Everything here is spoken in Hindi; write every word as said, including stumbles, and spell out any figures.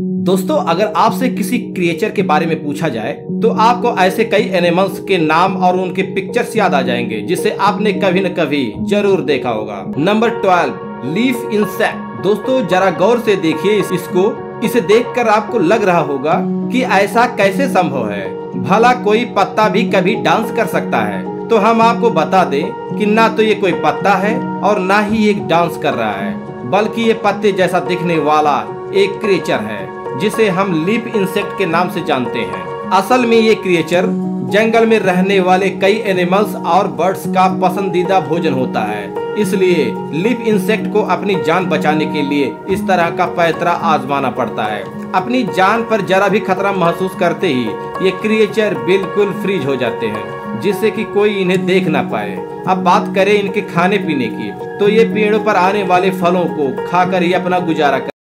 दोस्तों, अगर आपसे किसी क्रिएचर के बारे में पूछा जाए तो आपको ऐसे कई एनिमल्स के नाम और उनके पिक्चर्स याद आ जाएंगे जिसे आपने कभी न कभी जरूर देखा होगा। Number twelve, leaf insect. दोस्तों, जरा गौर से देखिए इसको। इसे देखकर आपको लग रहा होगा कि ऐसा कैसे संभव है, भला कोई पत्ता भी कभी डांस कर सकता है? तो हम आपको बता दें कि ना तो ये कोई पत्ता है और ना ही एक डांस कर रहा है, बल्कि ये पत्ते जैसा दिखने वाला एक क्रिएचर है जिसे हम लीफ इंसेक्ट के नाम से जानते हैं। असल में ये क्रिएचर जंगल में रहने वाले कई एनिमल्स और बर्ड्स का पसंदीदा भोजन होता है, इसलिए लीफ इंसेक्ट को अपनी जान बचाने के लिए इस तरह का पैतरा आजमाना पड़ता है। अपनी जान पर जरा भी खतरा महसूस करते ही ये क्रिएचर बिल्कुल फ्रीज हो जाते हैं, जिससे कि कोई इन्हें देख ना पाए। अब बात करें इनके खाने पीने की, तो ये पेड़ों पर आने वाले फलों को खाकर ही अपना गुजारा